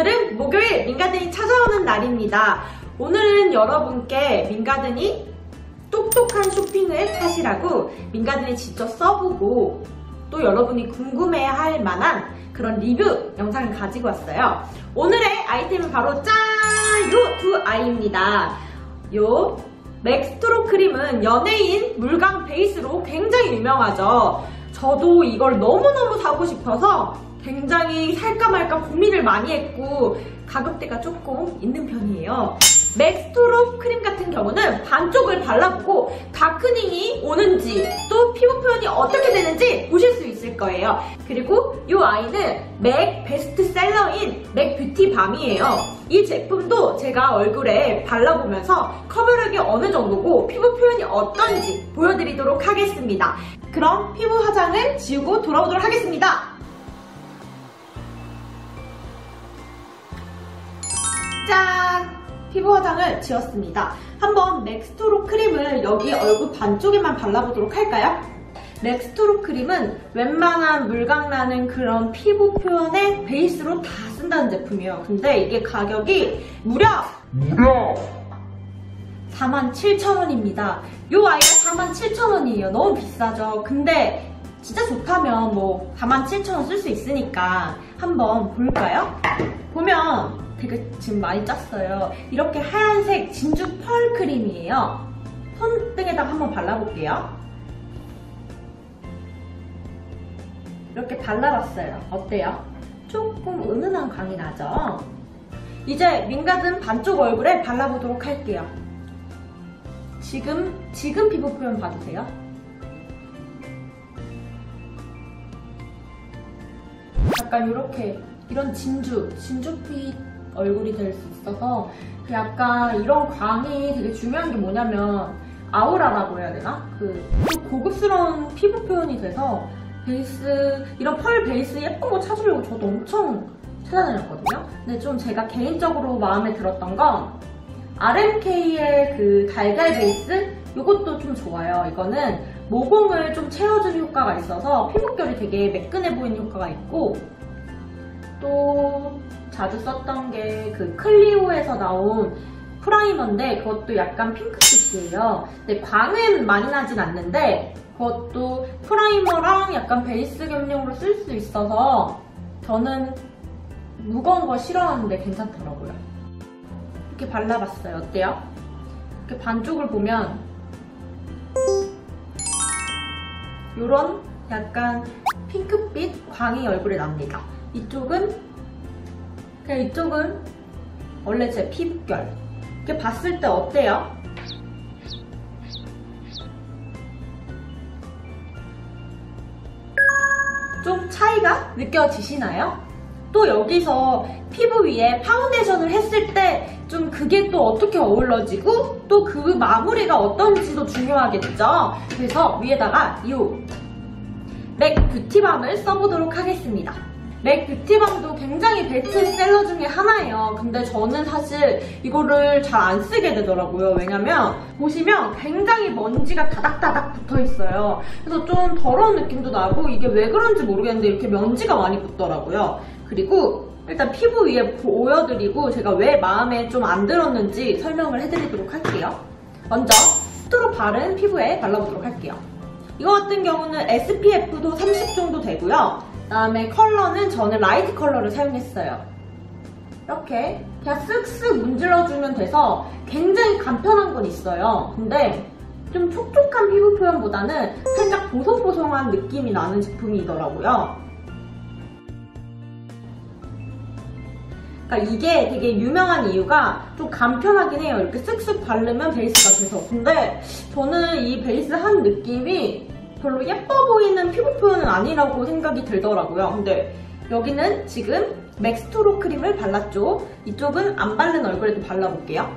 오늘은 목요일 민가든이 찾아오는 날입니다. 오늘은 여러분께 민가든이 똑똑한 쇼핑을 하시라고 민가든이 직접 써보고 또 여러분이 궁금해할 만한 그런 리뷰 영상을 가지고 왔어요. 오늘의 아이템은 바로 짠! 요 두 아이입니다. 요 맥 스트롭크림은 연예인 물광 베이스로 굉장히 유명하죠. 저도 이걸 너무너무 사고 싶어서 굉장히 살까 말까 고민을 많이 했고 가격대가 조금 있는 편이에요. 맥 스트롭크림 같은 경우는 반쪽을 발라보고 다크닝이 오는지 또 피부 표현이 어떻게 되는지 보실 수 있을 거예요. 그리고 이 아이는 맥 베스트셀러인 맥 뷰티밤이에요. 이 제품도 제가 얼굴에 발라보면서 커버력이 어느 정도고 피부 표현이 어떤지 보여드리도록 하겠습니다. 그럼 피부 화장을 지우고 돌아오도록 하겠습니다. 짠! 피부 화장을 지웠습니다. 한번 맥 스트롭크림을 여기 얼굴 반쪽에만 발라보도록 할까요? 맥 스트롭크림은 웬만한 물광나는 그런 피부 표현의 베이스로 다 쓴다는 제품이에요. 근데 이게 가격이 무려 47,000원입니다. 이 아이가 47,000원이에요. 너무 비싸죠? 근데 진짜 좋다면 뭐 47,000원 쓸 수 있으니까 한번 볼까요? 보면 되게 지금 많이 짰어요. 이렇게 하얀색 진주 펄 크림이에요. 손등에다가 한번 발라볼게요. 이렇게 발라봤어요. 어때요? 조금 은은한 광이 나죠? 이제 민가든 반쪽 얼굴에 발라보도록 할게요. 지금 피부 표현 봐주세요. 약간 이렇게 이런 진주빛 얼굴이 될 수 있어서 약간 이런 광이 되게 중요한 게 뭐냐면 아우라라고 해야 되나? 좀 고급스러운 피부 표현이 돼서 베이스, 이런 펄 베이스 예쁜 거 찾으려고 저도 엄청 찾아다녔거든요. 근데 좀 제가 개인적으로 마음에 들었던 건 RMK의 그 달걀 베이스? 이것도 좀 좋아요. 이거는 모공을 좀 채워주는 효과가 있어서 피부결이 되게 매끈해 보이는 효과가 있고 또 자주 썼던 게 그 클리오에서 나온 프라이머인데 그것도 약간 핑크빛이에요. 근데 광은 많이 나진 않는데 그것도 프라이머랑 약간 베이스 겸용으로 쓸 수 있어서 저는 무거운 거 싫어하는데 괜찮더라고요. 이렇게 발라봤어요. 어때요? 이렇게 반쪽을 보면 이런 약간 핑크빛 광이 얼굴에 납니다. 이쪽은 원래 제 피부결. 이렇게 봤을 때 어때요? 좀 차이가 느껴지시나요? 또 여기서 피부 위에 파운데이션을 했을 때 좀 그게 또 어떻게 어우러지고 또 그 마무리가 어떤지도 중요하겠죠? 그래서 위에다가 이 맥 뷰티밤을 써보도록 하겠습니다. 맥 뷰티밤도 굉장히 베스트셀러 중에 하나예요. 근데 저는 사실 이거를 잘 안 쓰게 되더라고요. 왜냐면 보시면 굉장히 먼지가 다닥다닥 붙어있어요. 그래서 좀 더러운 느낌도 나고 이게 왜 그런지 모르겠는데 이렇게 먼지가 많이 붙더라고요. 그리고 일단 피부 위에 보여드리고 제가 왜 마음에 좀 안 들었는지 설명을 해드리도록 할게요. 먼저 스트로 바른 피부에 발라보도록 할게요. 이거 같은 경우는 SPF도 30 정도 되고요. 그 다음에 컬러는 저는 라이트 컬러를 사용했어요. 이렇게 그냥 쓱쓱 문질러주면 돼서 굉장히 간편한 건 있어요. 근데 좀 촉촉한 피부 표현보다는 살짝 보송보송한 느낌이 나는 제품이더라고요. 그러니까 이게 되게 유명한 이유가 좀 간편하긴 해요. 이렇게 쓱쓱 바르면 베이스가 돼서. 근데 저는 이 베이스 한 느낌이 별로 예뻐 보이는 피부 표현은 아니라고 생각이 들더라고요. 근데 여기는 지금 맥 스트롭 크림을 발랐죠. 이쪽은 안 바른 얼굴에도 발라볼게요.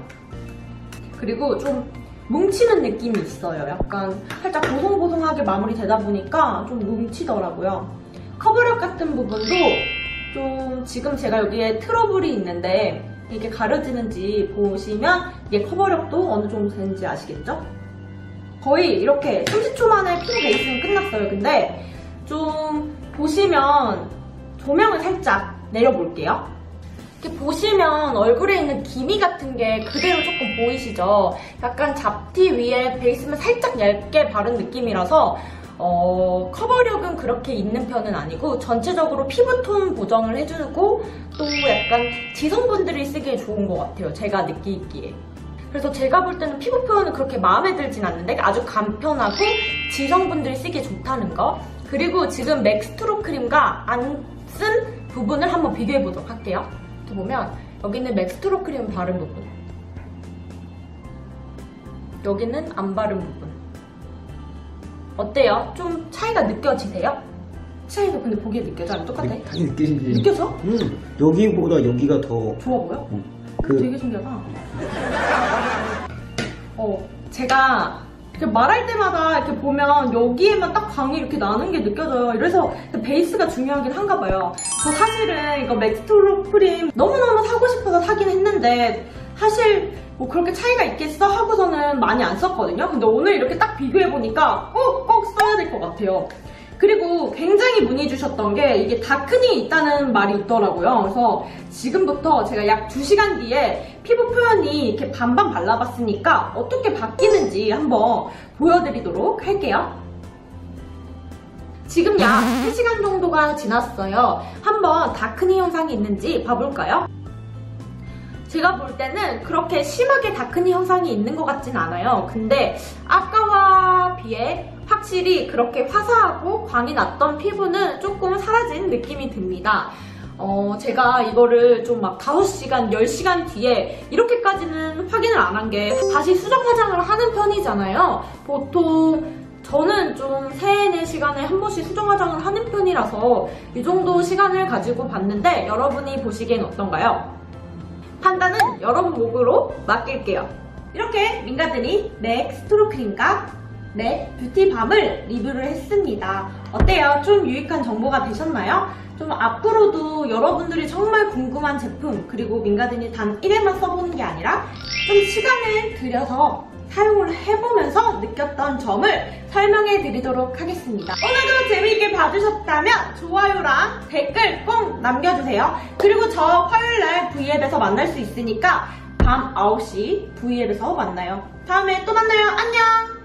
그리고 좀 뭉치는 느낌이 있어요. 약간 살짝 보송보송하게 마무리되다 보니까 좀 뭉치더라고요. 커버력 같은 부분도 좀 지금 제가 여기에 트러블이 있는데 이게 가려지는지 보시면 이게 커버력도 어느 정도 되는지 아시겠죠? 거의 이렇게 30초 만에 피부 베이스는 끝났어요. 근데 좀 보시면 조명을 살짝 내려볼게요. 이렇게 보시면 얼굴에 있는 기미 같은 게 그대로 조금 보이시죠? 약간 잡티 위에 베이스만 살짝 얇게 바른 느낌이라서 커버력은 그렇게 있는 편은 아니고 전체적으로 피부톤 보정을 해주고 또 약간 지성분들이 쓰기에 좋은 것 같아요. 제가 느끼기에. 그래서 제가 볼 때는 피부 표현은 그렇게 마음에 들진 않는데 아주 간편하고 지성분들이 쓰기에 좋다는 거. 그리고 지금 맥 스트롭크림과 안 쓴 부분을 한번 비교해보도록 할게요. 이렇게 보면 여기는 맥 스트롭크림 바른 부분, 여기는 안 바른 부분. 어때요? 좀 차이가 느껴지세요? 차이가 근데 보기에 느껴져? 아니 똑같아? 당연히 느껴지지. 느껴져? 여기보다 여기가 더 좋아 보여? 되게 신기하다. 제가 이렇게 말할 때마다 이렇게 보면 여기에만 딱 광이 이렇게 나는 게 느껴져요. 이래서 베이스가 중요하긴 한가 봐요. 저 사실은 이거 맥 스트롭크림 너무너무 사고 싶어서 사긴 했는데 사실 뭐 그렇게 차이가 있겠어? 하고서는 많이 안 썼거든요. 근데 오늘 이렇게 딱 비교해보니까 꼭 써야 될 것 같아요. 그리고 굉장히 문의 주셨던 게 이게 다크닝이 있다는 말이 있더라고요. 그래서 지금부터 제가 약 2시간 뒤에 피부 표현이 이렇게 반반 발라봤으니까 어떻게 바뀌는지 한번 보여드리도록 할게요. 지금 약 3시간 정도가 지났어요. 한번 다크닝 현상이 있는지 봐볼까요? 제가 볼 때는 그렇게 심하게 다크닝 현상이 있는 것 같진 않아요. 근데 아까와 비해 확실히 그렇게 화사하고 광이 났던 피부는 조금 사라진 느낌이 듭니다. 제가 이거를 좀 막 5시간, 10시간 뒤에 이렇게까지는 확인을 안 한 게 다시 수정 화장을 하는 편이잖아요. 보통 저는 좀 3-4시간에 한 번씩 수정 화장을 하는 편이라서 이 정도 시간을 가지고 봤는데 여러분이 보시기엔 어떤가요? 판단은 여러분 목으로 맡길게요. 이렇게 민가든이 맥 스트롭크림과 네, 뷰티밤을 리뷰를 했습니다. 어때요? 좀 유익한 정보가 되셨나요? 좀 앞으로도 여러분들이 정말 궁금한 제품, 그리고 민가든이 단 1회만 써보는 게 아니라 좀 시간을 들여서 사용을 해보면서 느꼈던 점을 설명해 드리도록 하겠습니다. 오늘도 재미있게 봐주셨다면 좋아요랑 댓글 꼭 남겨주세요. 그리고 저 화요일날 V앱에서 만날 수 있으니까 밤 9시 V앱에서 만나요. 다음에 또 만나요. 안녕!